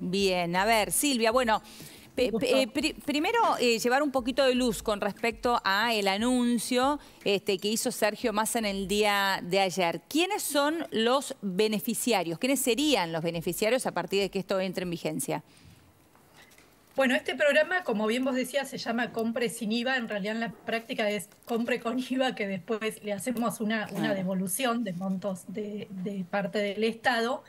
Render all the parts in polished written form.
Bien, a ver, Silvia, bueno, primero llevar un poquito de luz con respecto a el anuncio que hizo Sergio Massa en el día de ayer. ¿Quiénes son los beneficiarios? ¿Quiénes serían los beneficiarios a partir de que esto entre en vigencia? Bueno, este programa, como bien vos decías, se llama Compre sin IVA. En realidad, en la práctica es Compre con IVA, que después le hacemos una devolución de montos de parte del Estado.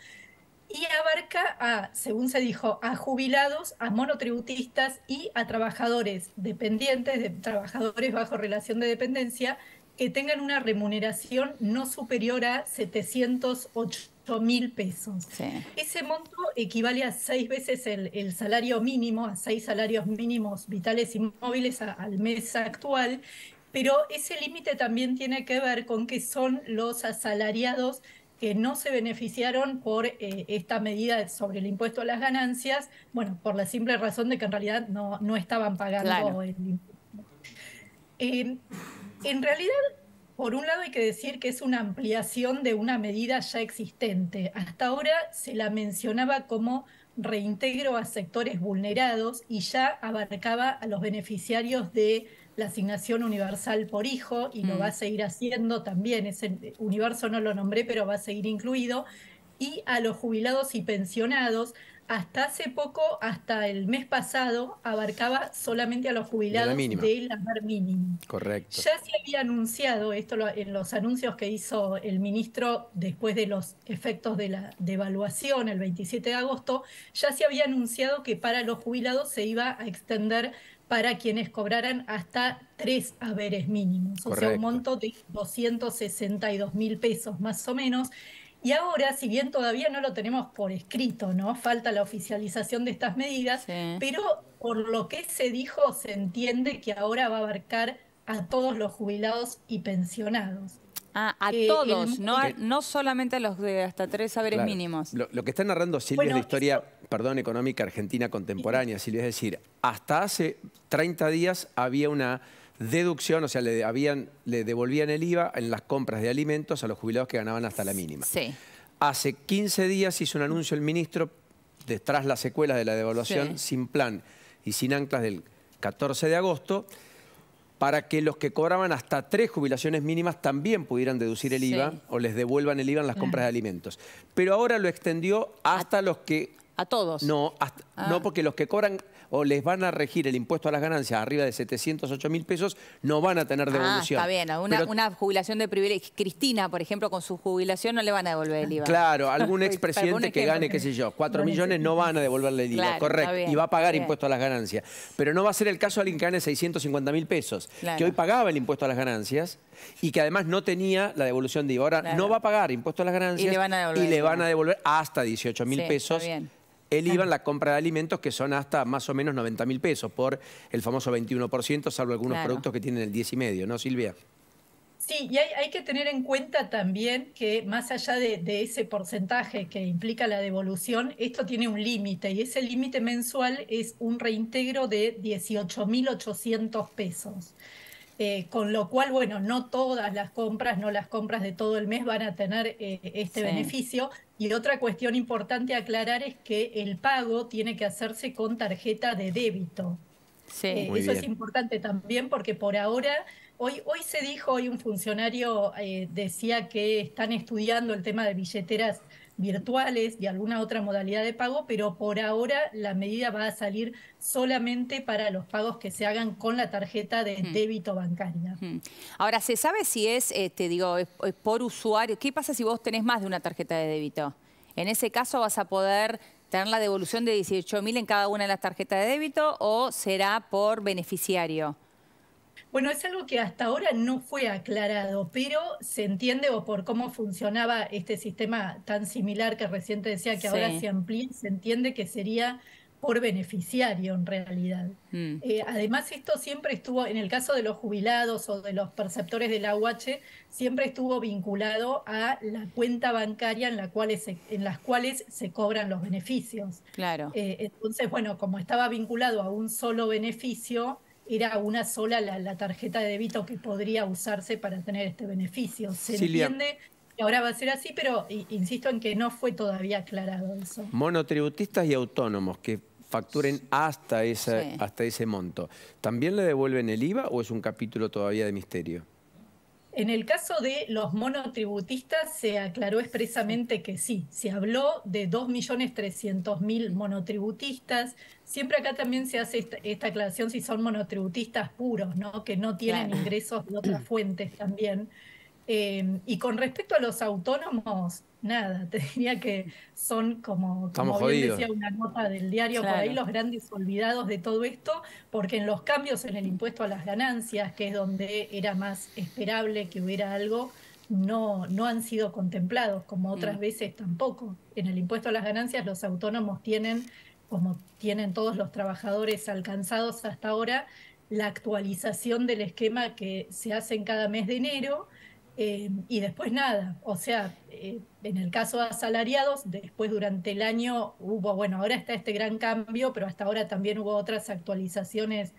Y abarca a, según se dijo, a jubilados, a monotributistas y a trabajadores dependientes, de trabajadores bajo relación de dependencia, que tengan una remuneración no superior a 708.000 pesos. Sí. Ese monto equivale a 6 veces el salario mínimo, a 6 salarios mínimos vitales y móviles al mes actual, pero ese límite también tiene que ver con que son los asalariados que no se beneficiaron por esta medida sobre el impuesto a las ganancias, bueno, por la simple razón de que en realidad no estaban pagando el impuesto. En realidad, por un lado hay que decir que es una ampliación de una medida ya existente. Hasta ahora se la mencionaba como reintegro a sectores vulnerados y ya abarcaba a los beneficiarios de la Asignación Universal por Hijo, y lo va a seguir haciendo también, ese universo no lo nombré, pero va a seguir incluido, y a los jubilados y pensionados. Hasta hace poco, hasta el mes pasado, abarcaba solamente a los jubilados del haber mínimo. Correcto. Ya se había anunciado, esto en los anuncios que hizo el ministro después de los efectos de la devaluación el 27 de agosto, ya se había anunciado que para los jubilados se iba a extender para quienes cobraran hasta 3 haberes mínimos, correcto, o sea, un monto de 262.000 pesos más o menos. Y ahora, si bien todavía no lo tenemos por escrito, ¿no? Falta la oficialización de estas medidas, sí, pero por lo que se dijo se entiende que ahora va a abarcar a todos los jubilados y pensionados. Ah, a todos, no solamente a los de hasta 3 haberes mínimos. Lo que está narrando Silvia es la historia, perdón, económica argentina contemporánea, Silvia. Es decir, hasta hace 30 días había una deducción, o sea, le devolvían el IVA en las compras de alimentos a los jubilados que ganaban hasta la mínima. Sí. Hace 15 días hizo un anuncio el ministro, tras las secuelas de la devaluación, sin plan y sin anclas, del 14 de agosto, para que los que cobraban hasta 3 jubilaciones mínimas también pudieran deducir el IVA o les devuelvan el IVA en las compras de alimentos. Pero ahora lo extendió hasta los que... ¿A todos? No, no, porque los que cobran o les van a regir el impuesto a las ganancias arriba de 708.000 pesos no van a tener devolución. Ah, está bien. Una jubilación de privilegio. Cristina, por ejemplo, con su jubilación no le van a devolver el IVA. Claro, algún expresidente que gane, qué sé yo, 4 millones no van a devolverle el IVA, claro, correcto. Bien, y va a pagar impuesto a las ganancias. Pero no va a ser el caso de alguien que gane 650.000 pesos, claro, que hoy pagaba el impuesto a las ganancias y que además no tenía la devolución de IVA. Ahora no va a pagar impuesto a las ganancias y le van a devolver hasta 18.000 pesos. El IVA en la compra de alimentos, que son hasta más o menos 90.000 pesos por el famoso 21%, salvo algunos productos que tienen el 10,5, ¿no, Silvia? Sí, y hay que tener en cuenta también que más allá de ese porcentaje que implica la devolución, esto tiene un límite, y ese límite mensual es un reintegro de 18.800 pesos. Con lo cual, bueno, no todas las compras, no las compras de todo el mes van a tener este beneficio. Y otra cuestión importante a aclarar es que el pago tiene que hacerse con tarjeta de débito. Sí. Eso es importante también porque por ahora, hoy se dijo, hoy un funcionario decía que están estudiando el tema de billeteras virtuales y alguna otra modalidad de pago, pero por ahora la medida va a salir solamente para los pagos que se hagan con la tarjeta de débito bancaria. Ahora, ¿se sabe si es, es por usuario? ¿Qué pasa si vos tenés más de una tarjeta de débito? En ese caso vas a poder tener la devolución de 18.000 en cada una de las tarjetas de débito, ¿o será por beneficiario? Bueno, es algo que hasta ahora no fue aclarado, pero se entiende, o por cómo funcionaba este sistema tan similar que recién te decía que ahora se amplía, se entiende que sería por beneficiario en realidad. Además, esto siempre estuvo, en el caso de los jubilados o de los perceptores de la UH, siempre estuvo vinculado a la cuenta bancaria en las cuales se cobran los beneficios. Claro. Entonces, bueno, como estaba vinculado a un solo beneficio, era una sola la tarjeta de débito que podría usarse para tener este beneficio. Se entiende ahora va a ser así, pero insisto en que no fue todavía aclarado eso. Monotributistas y autónomos que facturen hasta, hasta ese monto, ¿también le devuelven el IVA o es un capítulo todavía de misterio? En el caso de los monotributistas se aclaró expresamente que sí, se habló de 2.300.000 monotributistas. Siempre acá también se hace esta aclaración si son monotributistas puros, ¿no? Que no tienen ingresos de otras fuentes también. Y con respecto a los autónomos, nada, te diría que son como bien decía una nota del diario por ahí, los grandes olvidados de todo esto, porque en los cambios en el impuesto a las ganancias, que es donde era más esperable que hubiera algo, no han sido contemplados, como otras veces tampoco. En el impuesto a las ganancias los autónomos tienen, como tienen todos los trabajadores alcanzados hasta ahora, la actualización del esquema que se hace en cada mes de enero. Y después nada, o sea, en el caso de asalariados, después durante el año hubo, bueno, ahora está este gran cambio, pero hasta ahora también hubo otras actualizaciones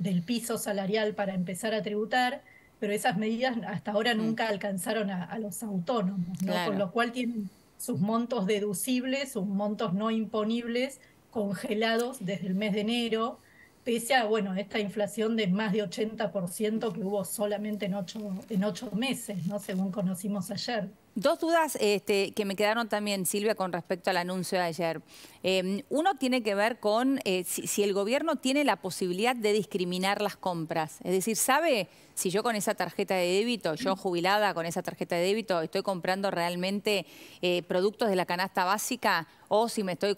del piso salarial para empezar a tributar, pero esas medidas hasta ahora nunca alcanzaron a los autónomos, ¿no? Con lo cual tienen sus montos deducibles, sus montos no imponibles congelados desde el mes de enero, pese a, bueno, esta inflación de más de 80% que hubo solamente en ocho meses, ¿no? Según conocimos ayer. Dos dudas que me quedaron también, Silvia, con respecto al anuncio de ayer. Uno tiene que ver con si el gobierno tiene la posibilidad de discriminar las compras. Es decir, ¿sabe si yo con esa tarjeta de débito, yo jubilada con esa tarjeta de débito, estoy comprando realmente productos de la canasta básica o si me estoy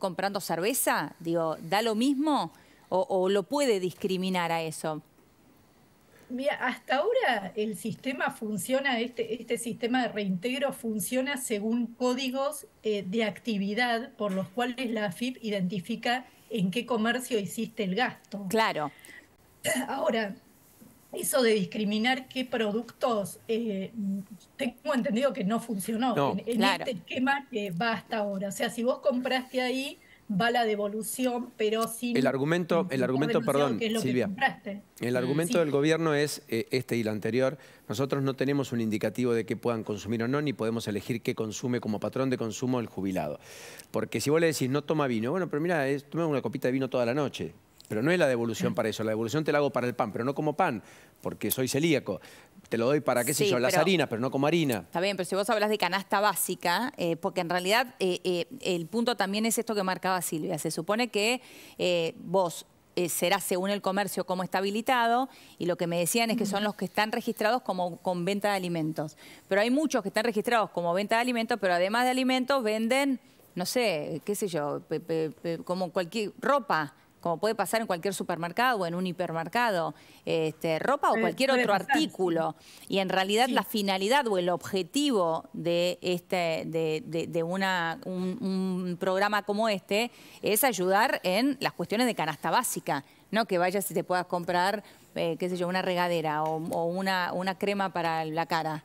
comprando cerveza? Digo, ¿da lo mismo o lo puede discriminar a eso? Mira, hasta ahora el sistema funciona, este sistema de reintegro funciona según códigos de actividad por los cuales la AFIP identifica en qué comercio hiciste el gasto. Claro. Ahora, eso de discriminar qué productos, tengo entendido que no funcionó en este esquema que va hasta ahora. O sea, si vos compraste ahí, va la devolución, pero sin... El argumento perdón, Silvia, el argumento del gobierno es este y el anterior. Nosotros no tenemos un indicativo de qué puedan consumir o no, ni podemos elegir qué consume como patrón de consumo el jubilado. Porque si vos le decís, no toma vino, bueno, pero mira, toma una copita de vino toda la noche. Pero no es la devolución para eso, la devolución te la hago para el pan, pero no como pan, porque soy celíaco. Te lo doy para, qué sé yo, las harinas, pero no como harina. Está bien, pero si vos hablas de canasta básica, porque en realidad el punto también es esto que marcaba Silvia. Se supone que vos serás según el comercio como está habilitado, y lo que me decían es que son los que están registrados como con venta de alimentos. Pero hay muchos que están registrados como venta de alimentos, pero además de alimentos venden, no sé, qué sé yo, como cualquier ropa, como puede pasar en cualquier supermercado o en un hipermercado, ropa o cualquier otro artículo. Y en realidad la finalidad o el objetivo de un programa como este es ayudar en las cuestiones de canasta básica, no que vayas y te puedas comprar, qué sé yo, una regadera o una crema para la cara.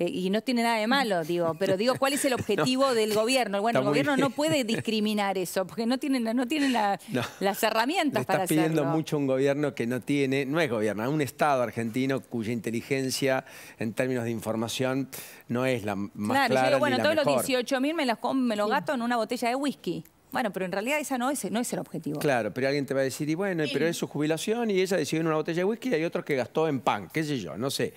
Y no tiene nada de malo, digo, pero digo, ¿cuál es el objetivo del gobierno? Bueno, el gobierno no puede discriminar eso, porque no tiene las herramientas para hacerlo. Está pidiendo mucho un gobierno que no tiene, no es gobierno, es un Estado argentino cuya inteligencia en términos de información no es la más clara. Claro, yo digo, bueno, ni la todos mejor. Los 18.000 me los gasto en una botella de whisky. Bueno, pero en realidad esa no es el objetivo. Claro, pero alguien te va a decir, y bueno, pero es su jubilación y ella decidió en una botella de whisky y hay otros que gastó en pan, qué sé yo, no sé.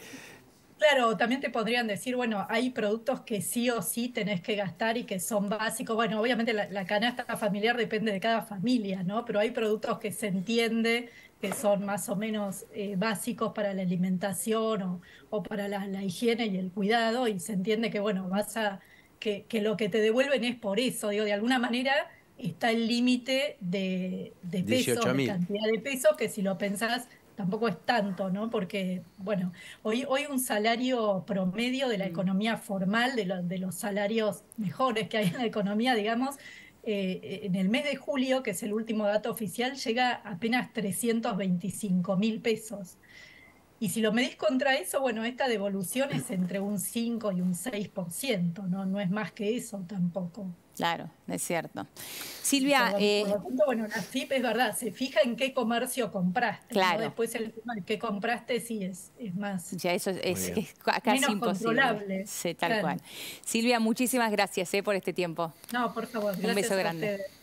Claro, también te podrían decir, bueno, hay productos que sí o sí tenés que gastar y que son básicos. Bueno, obviamente la canasta familiar depende de cada familia, ¿no? Pero hay productos que se entiende que son más o menos básicos para la alimentación o para la higiene y el cuidado, y se entiende que, bueno, que lo que te devuelven es por eso. Digo, de alguna manera está el límite de pesos, de cantidad de pesos, que si lo pensás, tampoco es tanto, ¿no? Porque, bueno, hoy un salario promedio de la economía formal, de los salarios mejores que hay en la economía, digamos, en el mes de julio, que es el último dato oficial, llega a apenas 325.000 pesos. Y si lo medís contra eso, bueno, esta devolución es entre un 5 y un 6%, ¿no? No es más que eso tampoco. Claro, es cierto. Silvia... por lo tanto, bueno, la AFIP es verdad, se fija en qué comercio compraste. Claro. ¿No? Después el tema de qué compraste sí es más... Ya eso es casi menos imposible. Controlable. Sí, tal cual. Silvia, muchísimas gracias por este tiempo. No, por favor. Un beso grande. A ustedes.